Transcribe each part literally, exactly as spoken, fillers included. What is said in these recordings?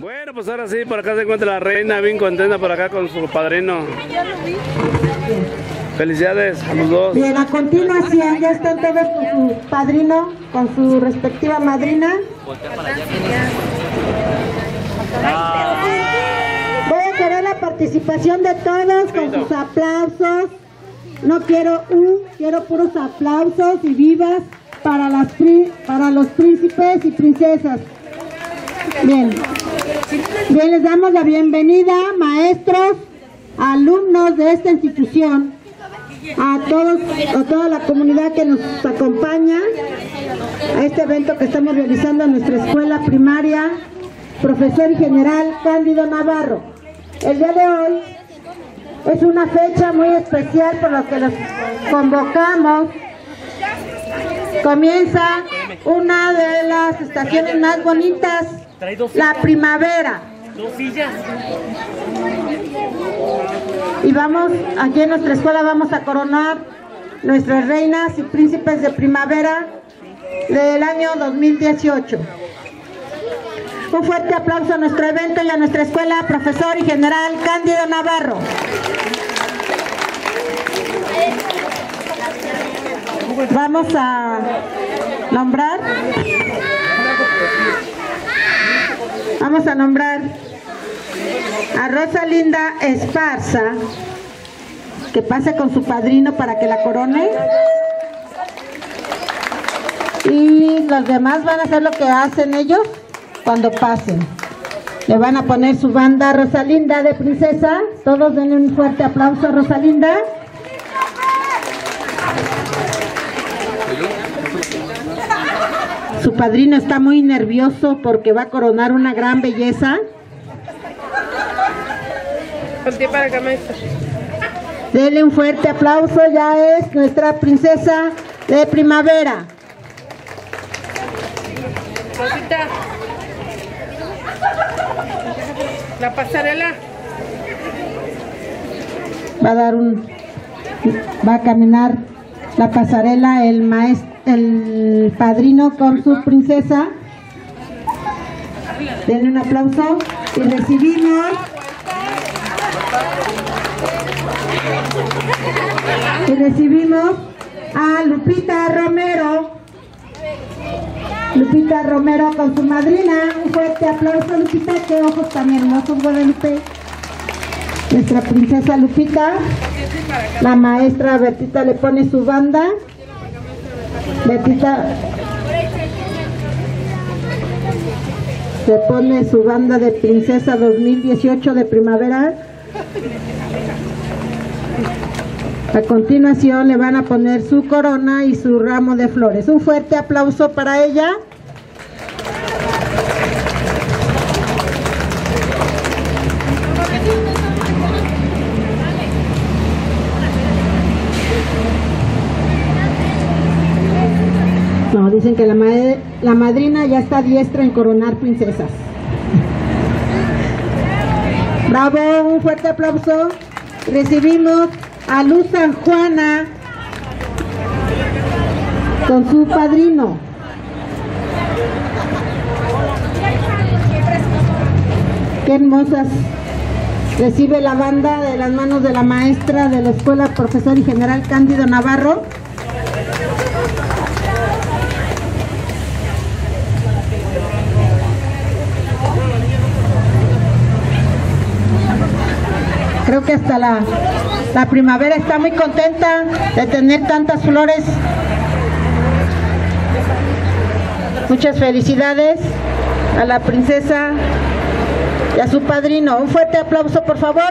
Bueno, pues ahora sí, por acá se encuentra la reina bien contenta por acá con su padrino. Felicidades a los dos. Bien, a continuación ya están todos con su padrino, con su respectiva madrina. Voy a querer la participación de todos con sus aplausos. No quiero un, quiero puros aplausos y vivas para, las pri, para los príncipes y princesas. Bien, bien, les damos la bienvenida, maestros, alumnos de esta institución, a todos, a toda la comunidad que nos acompaña a este evento que estamos realizando en nuestra escuela primaria, profesor y general Cándido Navarro. El día de hoy es una fecha muy especial por la que los convocamos. Comienza una de las estaciones más bonitas, la primavera. Dos sillas. Y vamos, aquí en nuestra escuela vamos a coronar nuestras reinas y príncipes de primavera del año dos mil dieciocho. Un fuerte aplauso a nuestro evento y a nuestra escuela, profesor y general Cándido Navarro. Vamos a nombrar. Vamos a nombrar a Rosalinda Esparza, que pase con su padrino para que la corone. Y los demás van a hacer lo que hacen ellos cuando pasen. Le van a poner su banda a Rosalinda de princesa. Todos denle un fuerte aplauso a Rosalinda. Su padrino está muy nervioso porque va a coronar una gran belleza. Dele un fuerte aplauso, ya es nuestra princesa de primavera. La pasarela. Va a dar un, va a caminar la pasarela el maestro, el padrino con su princesa. Denle un aplauso y recibimos y recibimos a Lupita Romero. Lupita Romero con su madrina. Un fuerte aplauso, Lupita. Qué ojos tan hermosos, Guadalupe. Nuestra princesa Lupita. La maestra Bertita le pone su banda. Bertita se pone su banda de princesa dos mil dieciocho de primavera. A continuación le van a poner su corona y su ramo de flores. Un fuerte aplauso para ella. No, dicen que la, madre, la madrina ya está diestra en coronar princesas. Bravo, un fuerte aplauso. Recibimos a Luz Sanjuana con su padrino. Qué hermosas. Recibe la banda de las manos de la maestra de la escuela, profesor y general Cándido Navarro. Creo que hasta la, la primavera está muy contenta de tener tantas flores. Muchas felicidades a la princesa y a su padrino. Un fuerte aplauso, por favor.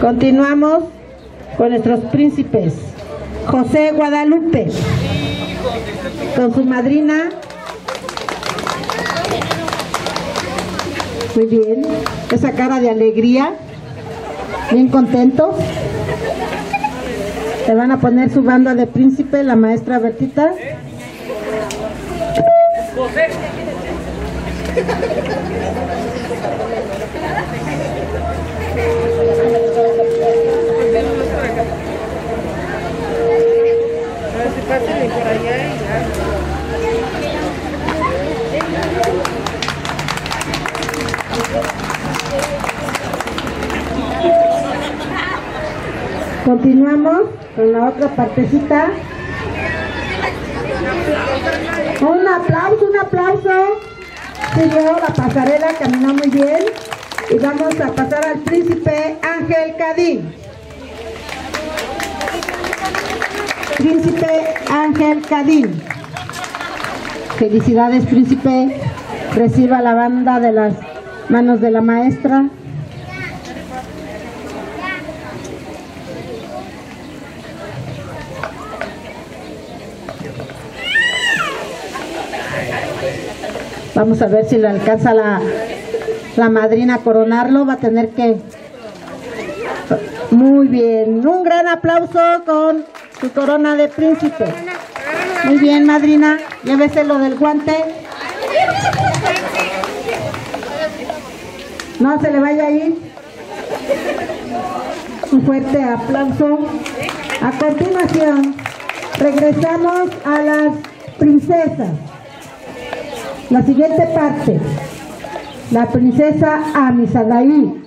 Continuamos con nuestros príncipes. José Guadalupe con su madrina. Muy bien, esa cara de alegría, bien contentos. Le van a poner su banda de príncipe, la maestra Bertita. Continuamos con la otra partecita. Un aplauso, un aplauso. Siguió la pasarela, caminó muy bien. Y vamos a pasar al príncipe Ángel Cádiz. Príncipe Ángel Cádiz. Felicidades, príncipe. Reciba la banda de las manos de la maestra. Vamos a ver si le alcanza la, la madrina a coronarlo. Va a tener que... Muy bien. Un gran aplauso con su corona de príncipe. Muy bien, madrina. Llévese lo del guante. No se le vaya a ir. Un fuerte aplauso. A continuación, regresamos a las princesas. La siguiente parte, la princesa Amisadahí,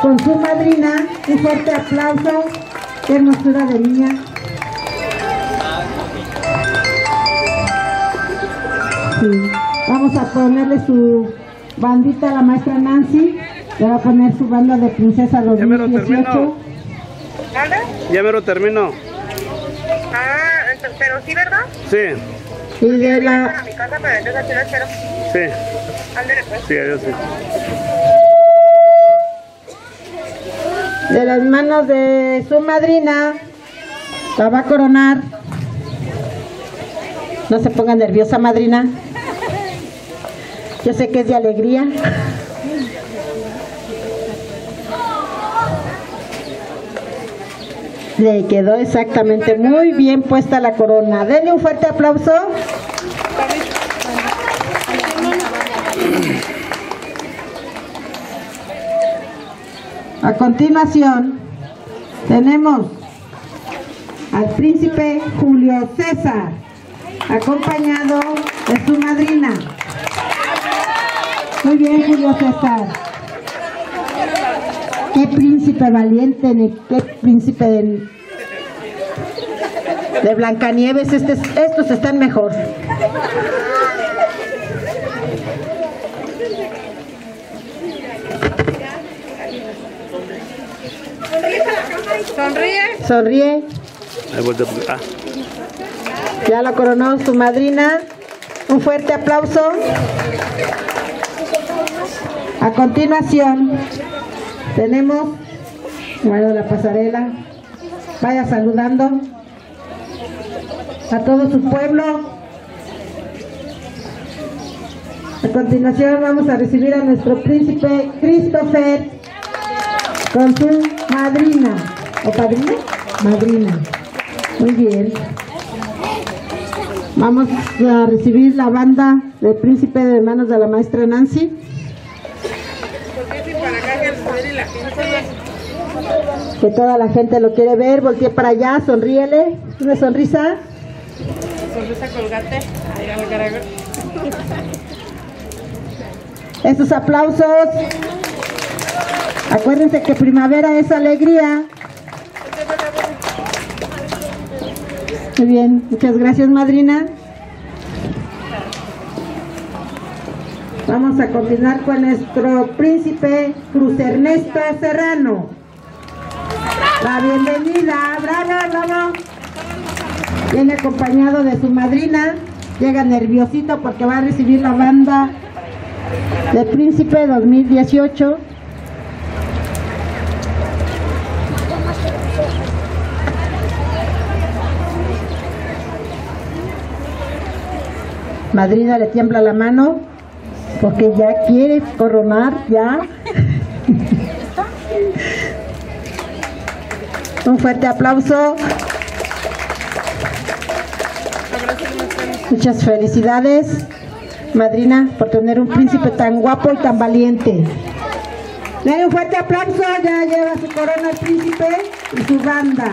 con su madrina. Un fuerte aplauso. Qué hermosura de niña. Sí. Vamos a ponerle su bandita a la maestra Nancy. Le va a poner su banda de princesa dos mil dieciocho. Ya me lo termino. Ah, entonces, pero sí, ¿verdad? Sí. Y de la... Sí. Sí, adiós, sí. De las manos de su madrina, la va a coronar. No se ponga nerviosa, madrina. Yo sé que es de alegría. Le quedó exactamente muy bien puesta la corona. Denle un fuerte aplauso. A continuación, tenemos al príncipe Julio César, acompañado de su madrina. Muy bien, Julio César. Qué príncipe valiente, qué príncipe de, de Blancanieves. Este, estos están mejor. Sonríe. Sonríe. Ya la coronó su madrina. Un fuerte aplauso. A continuación, tenemos, bueno, la pasarela. Vaya saludando a todo su pueblo. A continuación vamos a recibir a nuestro príncipe Christopher con su madrina. ¿O padrina? Madrina. Muy bien. Vamos a recibir la banda del príncipe de manos de la maestra Nancy. Que toda la gente lo quiere ver. Voltee para allá, sonríele. Una sonrisa. Sonrisa colgante. Esos aplausos. Acuérdense que primavera es alegría. Muy bien, muchas gracias, madrina. Vamos a continuar con nuestro príncipe Cruz Ernesto Serrano. La bienvenida, bravo, bravo. Viene acompañado de su madrina. Llega nerviosito porque va a recibir la banda del príncipe dos mil dieciocho. Madrina le tiembla la mano. Porque ya quiere coronar, ya. Un fuerte aplauso. Muchas felicidades, madrina, por tener un príncipe tan guapo y tan valiente. Dale un fuerte aplauso, ya lleva su corona el príncipe y su banda.